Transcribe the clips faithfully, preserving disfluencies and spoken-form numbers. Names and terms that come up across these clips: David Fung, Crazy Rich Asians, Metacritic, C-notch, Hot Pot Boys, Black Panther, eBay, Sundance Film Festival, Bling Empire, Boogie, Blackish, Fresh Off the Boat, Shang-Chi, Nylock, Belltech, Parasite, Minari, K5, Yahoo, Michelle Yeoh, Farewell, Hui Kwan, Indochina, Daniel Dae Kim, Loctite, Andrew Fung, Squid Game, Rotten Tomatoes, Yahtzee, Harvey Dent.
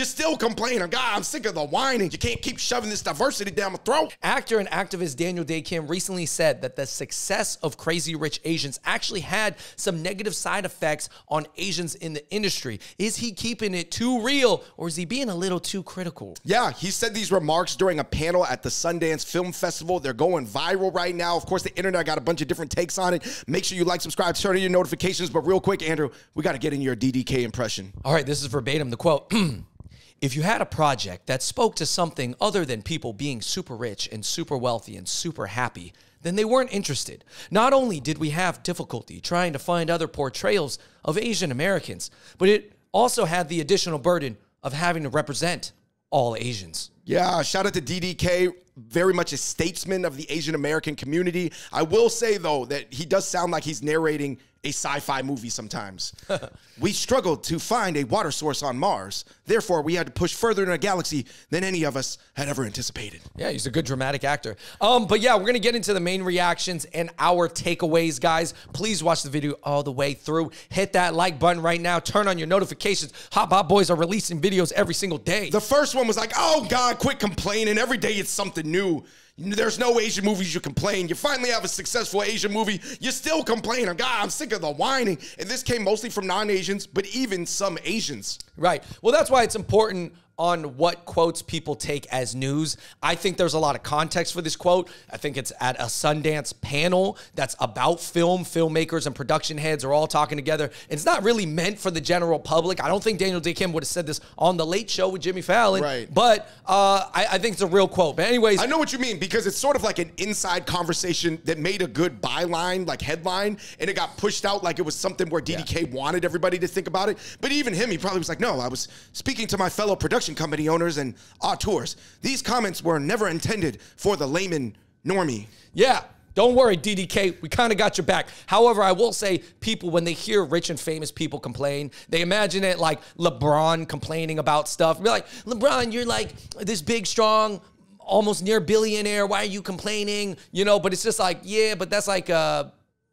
You still complaining. God, I'm sick of the whining. You can't keep shoving this diversity down my throat. Actor and activist Daniel Dae Kim recently said that the success of Crazy Rich Asians actually had some negative side effects on Asians in the industry. Is he keeping it too real, or is he being a little too critical? Yeah, he said these remarks during a panel at the Sundance Film Festival. They're going viral right now. Of course, the internet got a bunch of different takes on it. Make sure you like, subscribe, turn on your notifications. But real quick, Andrew, we got to get in your D D K impression. All right, this is verbatim, the quote. If you had a project that spoke to something other than people being super rich and super wealthy and super happy, then they weren't interested. Not only did we have difficulty trying to find other portrayals of Asian Americans, but it also had the additional burden of having to represent all Asians. Yeah, shout out to D D K, very much a statesman of the Asian American community. I will say, though, that he does sound like he's narrating a sci-fi movie sometimes. We struggled to find a water source on Mars. Therefore, we had to push further in a galaxy than any of us had ever anticipated. Yeah, he's a good dramatic actor. Um, but yeah, we're gonna get into the main reactions and our takeaways, guys. Please watch the video all the way through. Hit that like button right now. Turn on your notifications. Hot Pot Boys are releasing videos every single day. The first one was like, oh God, quit complaining. Every day it's something new. There's no Asian movies you complain. You finally have a successful Asian movie. You still complain. God, I'm sick of the whining. And this came mostly from non-Asians, but even some Asians. Right. Well, that's why it's important on what quotes people take as news. I think there's a lot of context for this quote. I think it's at a Sundance panel that's about film. Filmmakers and production heads are all talking together. It's not really meant for the general public. I don't think Daniel Dae Kim would have said this on The Late Show with Jimmy Fallon, right. but uh, I, I think it's a real quote. But anyways. I know what you mean, because it's sort of like an inside conversation that made a good byline, like headline, and it got pushed out like it was something where D D K yeah. wanted everybody to think about it. But even him, he probably was like, no, I was speaking to my fellow production company owners and auteurs. These comments were never intended for the layman normie. Yeah, don't worry, D D K. We kind of got your back. However, I will say people, when they hear rich and famous people complain, they imagine it like LeBron complaining about stuff. Be like, LeBron, you're like this big, strong, almost near billionaire. Why are you complaining? You know, but it's just like, yeah, but that's like uh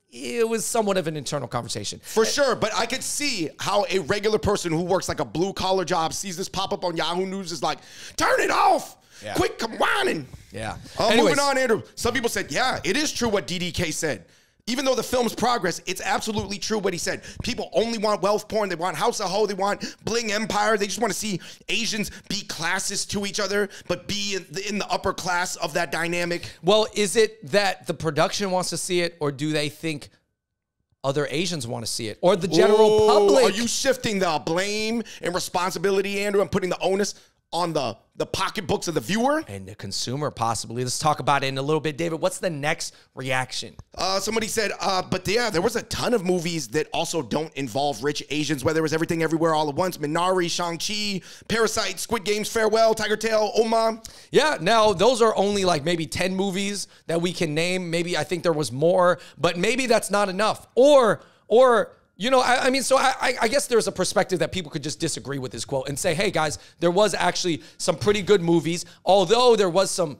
it was somewhat of an internal conversation. For sure, but I could see how a regular person who works like a blue-collar job sees this pop up on Yahoo News is like, turn it off! Yeah. Quit whining! Yeah. Uh, moving on, Andrew. Some people said, yeah, it is true what D D K said. Even though the film's progress, it's absolutely true what he said. People only want wealth porn. They want House of Ho. They want Bling Empire. They just want to see Asians be classist to each other, but be in the, in the upper class of that dynamic. Well, is it that the production wants to see it, or do they think other Asians want to see it? Or the general Ooh, public? Are you shifting the blame and responsibility, Andrew, and putting the onus on the, the pocketbooks of the viewer? And the consumer, possibly. Let's talk about it in a little bit. David, what's the next reaction? Uh, somebody said, uh, but yeah, there was a ton of movies that also don't involve rich Asians, whether it was Everything Everywhere All at Once, Minari, Shang-Chi, Parasite, Squid Games, Farewell, Tiger Tail, Oma. Yeah, now those are only like maybe ten movies that we can name. Maybe I think there was more, but maybe that's not enough. Or, or... You know, I, I mean, so I, I guess there's a perspective that people could just disagree with this quote and say, hey, guys, there was actually some pretty good movies, although there was some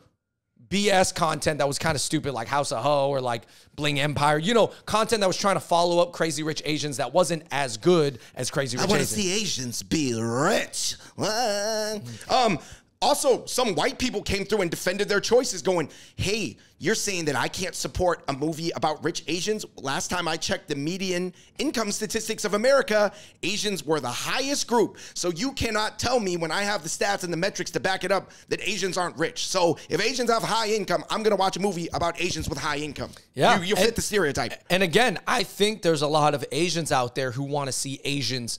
B S content that was kind of stupid, like House of Ho or like Bling Empire. You know, content that was trying to follow up Crazy Rich Asians that wasn't as good as Crazy Rich Asians. I want to see Asians be rich. um... Also, some white people came through and defended their choices going, hey, you're saying that I can't support a movie about rich Asians? Last time I checked the median income statistics of America, Asians were the highest group. So you cannot tell me when I have the stats and the metrics to back it up that Asians aren't rich. So if Asians have high income, I'm going to watch a movie about Asians with high income. Yeah, you, you fit and, the stereotype. And again, I think there's a lot of Asians out there who want to see Asians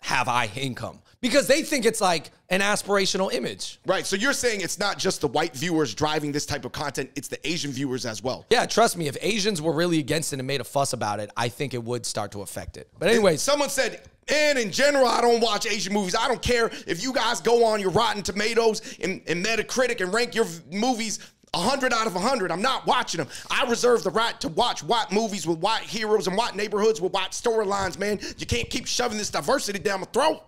have high income, because they think it's like an aspirational image. Right, so you're saying it's not just the white viewers driving this type of content, it's the Asian viewers as well. Yeah, trust me, if Asians were really against it and made a fuss about it, I think it would start to affect it. But anyways. Someone said, and in general, I don't watch Asian movies. I don't care if you guys go on your Rotten Tomatoes and, and Metacritic and rank your movies one hundred out of one hundred. I'm not watching them. I reserve the right to watch white movies with white heroes and white neighborhoods with white storylines, man. You can't keep shoving this diversity down my throat.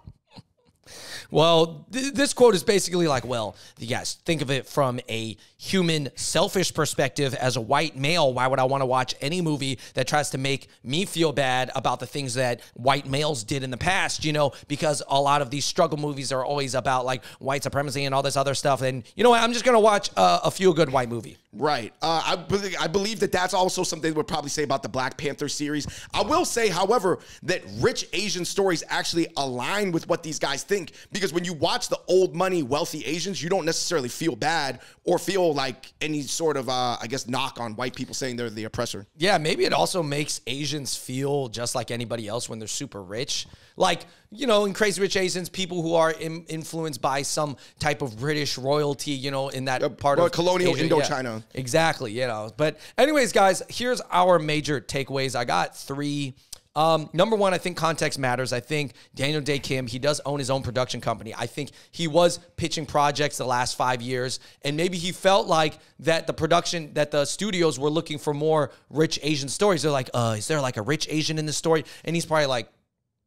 Well, th this quote is basically like, well, you guys, think of it from a human, selfish perspective. As a white male, why would I want to watch any movie that tries to make me feel bad about the things that white males did in the past, you know, because a lot of these struggle movies are always about, like, white supremacy and all this other stuff. And, you know what, I'm just going to watch uh, a feel-good white movie. Right. Uh, I, be I believe that that's also something they would probably say about the Black Panther series. I will say, however, that rich Asian stories actually align with what these guys think, because when you watch the old money wealthy Asians, you don't necessarily feel bad or feel like any sort of, uh, I guess, knock on white people saying they're the oppressor. Yeah, maybe it also makes Asians feel just like anybody else when they're super rich. Like, you know, in Crazy Rich Asians, people who are in, influenced by some type of British royalty, you know, in that uh, part of colonial Asia, Indochina. Yeah, exactly, you know. But anyways, guys, here's our major takeaways. I got three. Um, number one, I think context matters. I think Daniel Dae Kim, he does own his own production company. I think he was pitching projects the last five years, and maybe he felt like that the production, that the studios were looking for more rich Asian stories. They're like, uh, is there like a rich Asian in this story? And he's probably like,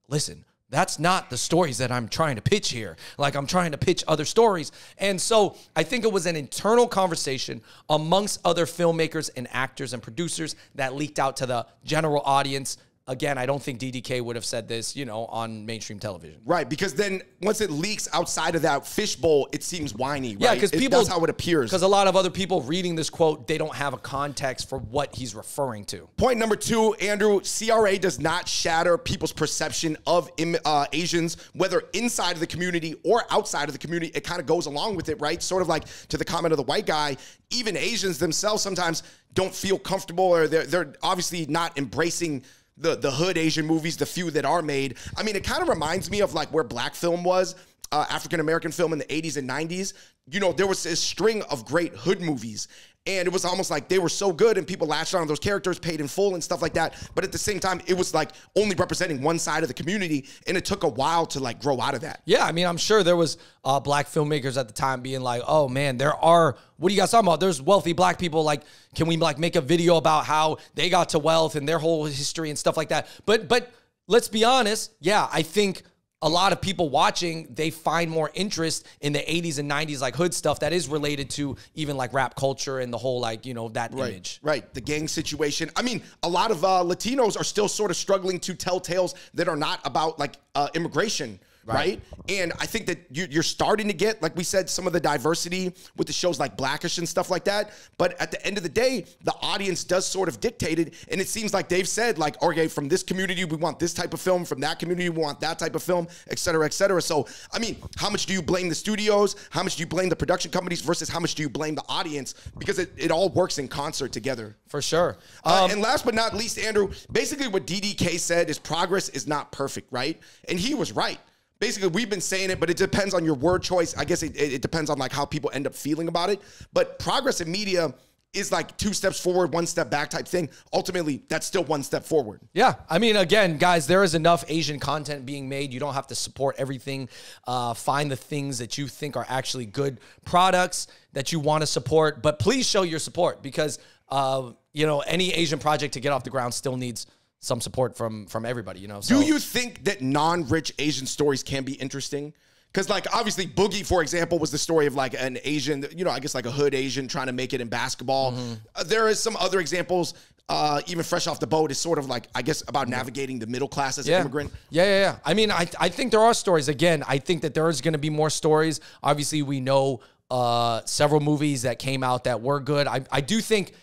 listen, that's not the stories that I'm trying to pitch here. Like, I'm trying to pitch other stories. And so I think it was an internal conversation amongst other filmmakers and actors and producers that leaked out to the general audience. Again, I don't think D D K would have said this, you know, on mainstream television. Right, because then once it leaks outside of that fishbowl, it seems whiny, right? Yeah, because people... That's how it appears. Because a lot of other people reading this quote, they don't have a context for what he's referring to. Point number two, Andrew, C R A does not shatter people's perception of uh, Asians, whether inside of the community or outside of the community. It kind of goes along with it, right? Sort of like to the comment of the white guy, even Asians themselves sometimes don't feel comfortable, or they're, they're obviously not embracing the the hood Asian movies, the few that are made. I mean, it kind of reminds me of like where black film was, uh, African-American film in the eighties and nineties. You know, there was this string of great hood movies, and it was almost like they were so good and people latched on those characters, paid in full and stuff like that. But at the same time, it was like only representing one side of the community, and it took a while to like grow out of that. Yeah, I mean, I'm sure there was uh, black filmmakers at the time being like, oh man, there are, what are you guys talking about? There's wealthy black people, like, can we like make a video about how they got to wealth and their whole history and stuff like that? But, but let's be honest, yeah, I think a lot of people watching, they find more interest in the eighties and nineties, like hood stuff that is related to even like rap culture and the whole, like, you know, that right, image. Right, the gang situation. I mean, a lot of uh, Latinos are still sort of struggling to tell tales that are not about like uh, immigration. Right. right. And I think that you, you're starting to get, like we said, some of the diversity with the shows like Blackish and stuff like that. But at the end of the day, the audience does sort of dictate it. And it seems like they've said, like, okay, from this community, we want this type of film. From that community, we want that type of film, et cetera, et cetera. So, I mean, how much do you blame the studios? How much do you blame the production companies versus how much do you blame the audience? Because it, it all works in concert together. For sure. Um, uh, and last but not least, Andrew, basically what D D K said is progress is not perfect, right? And he was right. Basically, we've been saying it, but it depends on your word choice. I guess it, it depends on like how people end up feeling about it. But progress in media is like two steps forward, one step back type thing. Ultimately, that's still one step forward. Yeah. I mean, again, guys, there is enough Asian content being made. You don't have to support everything. Uh, find the things that you think are actually good products that you want to support. But please show your support, because, uh, you know, any Asian project to get off the ground still needs some support from from everybody, you know. So, do you think that non-rich Asian stories can be interesting? Because, like, obviously, Boogie, for example, was the story of, like, an Asian, you know, I guess, like a hood Asian trying to make it in basketball. Mm-hmm. uh, there is some other examples. Uh, even Fresh Off the Boat is sort of, like, I guess, about navigating the middle class as yeah. an immigrant. Yeah, yeah, yeah. I mean, I, I think there are stories. Again, I think that there is going to be more stories. Obviously, we know uh, several movies that came out that were good. I, I do think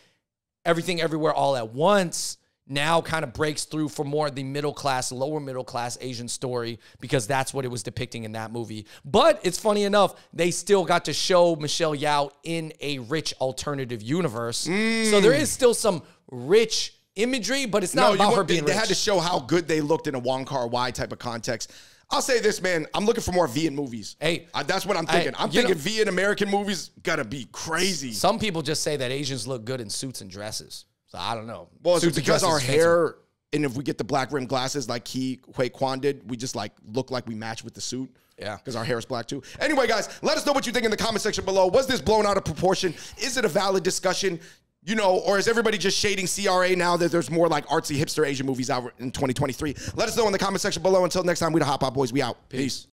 Everything Everywhere All at Once now kind of breaks through for more of the middle class, lower middle class Asian story, because that's what it was depicting in that movie. But it's funny enough, they still got to show Michelle Yeoh in a rich alternative universe. Mm. So there is still some rich imagery, but it's not no, about her being they, rich. They had to show how good they looked in a Wong Kar Wai type of context. I'll say this, man. I'm looking for more Viet movies. Hey, I, that's what I'm thinking. I, I'm thinking know, Viet American movies gotta be crazy. Some people just say that Asians look good in suits and dresses. So I don't know. Well, it's because our hair, and if we get the black rim glasses like he, Hui Kwan did, we just like look like we match with the suit. Yeah. Because our hair is black too. Anyway, guys, let us know what you think in the comment section below. Was this blown out of proportion? Is it a valid discussion? You know, or is everybody just shading C R A now that there's more like artsy hipster Asian movies out in twenty twenty-three? Let us know in the comment section below. Until next time, we the Hot Pot Boys. We out. Peace. Peace.